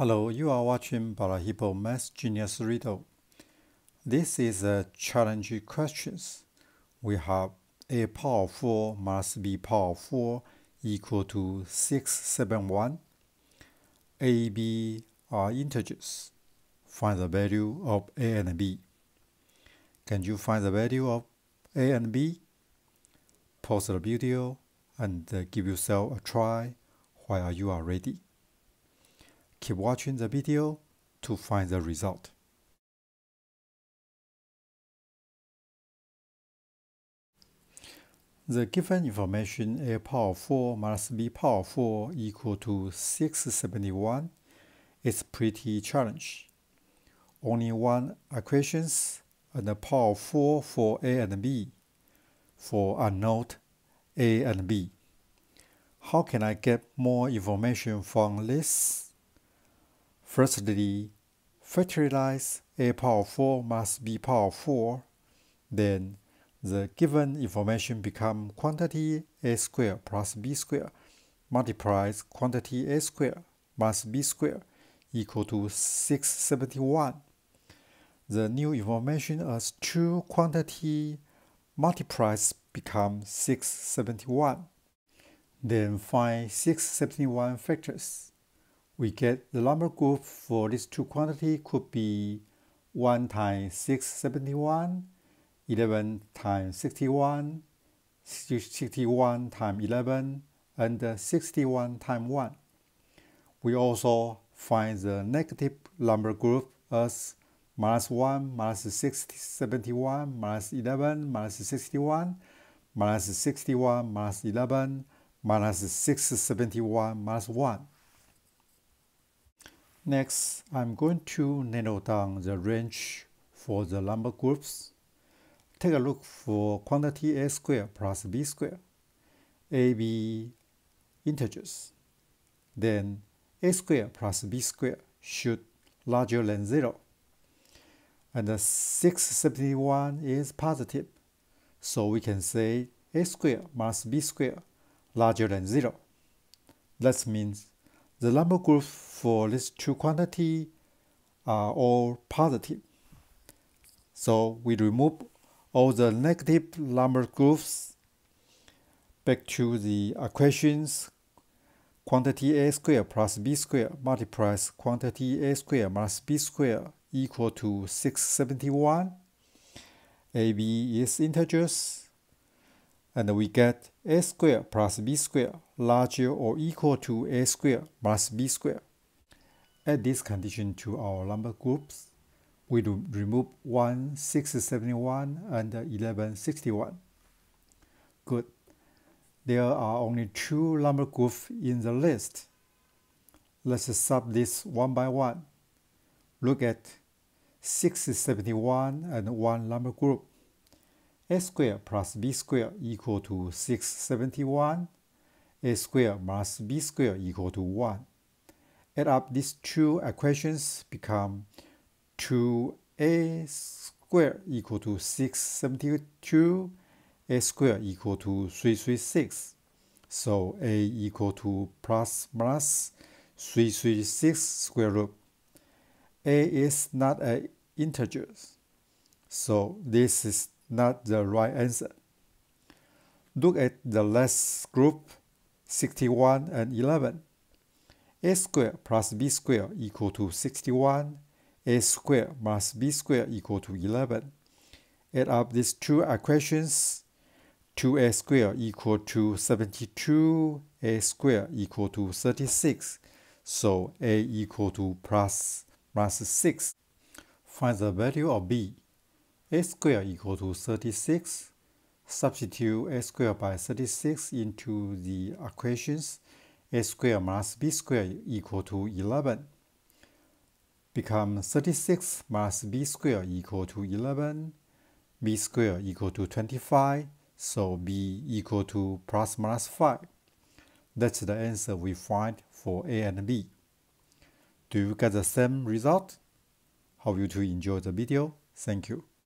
Hello, you are watching Balahippo Math Genius Riddle. This is a challenge questions. We have a power 4 must be power 4 equal to 671. A, B are integers. Find the value of A and B. Can you find the value of A and B? Pause the video and give yourself a try while you are ready. Keep watching the video to find the result. The given information A power 4 must B power 4 equal to 671 is pretty challenging. Only one equations and a power 4 for A and B for unknown A and B. How can I get more information from this? Firstly, factorize A power 4 must B power 4. Then the given information becomes quantity A squared plus B squared multiplies quantity A squared plus B squared equal to 671. The new information as true quantity multiplies becomes 671. Then find 671 factors. We get the number group for these two quantities could be 1 times 671, 11 times 61, 61 times 11, and 61 times 1. We also find the negative number group as minus 1, minus 671, minus 11, minus 61, minus 61, minus 11, minus 671, minus 1. Next, I'm going to narrow down the range for the number groups. Take a look for quantity A squared plus B squared. A, B integers. Then A squared plus B squared should larger than 0. And the 671 is positive. So we can say A squared minus B squared larger than 0. That means the number groups for these two quantities are all positive. So we remove all the negative number groups. Back to the equations. Quantity A squared plus B squared multiplies quantity A squared plus B squared equal to 671. AB is integers. And we get A squared plus B squared larger or equal to A squared plus B squared. Add this condition to our number groups. We do remove 1, 671 and 1161. Good. There are only two number groups in the list. Let's sub this one by one. Look at 671 and one number group. A squared plus B squared equal to 671. A squared plus B squared equal to 1. Add up these two equations become 2A squared equal to 672. A squared equal to 336. So A equal to plus minus 336 square root. A is not an integer. So this is not the right answer. Look at the last group, 61 and 11. A squared plus B squared equal to 61. A squared plus B squared equal to 11. Add up these two equations. 2A squared equal to 72. A squared equal to 36. So A equal to plus minus 6. Find the value of B. A squared equal to 36. Substitute A squared by 36 into the equations. A squared minus B squared equal to 11. Become 36 minus B squared equal to 11. B squared equal to 25. So B equal to plus minus 5. That's the answer we find for A and B. Do you get the same result? Hope you to enjoy the video. Thank you.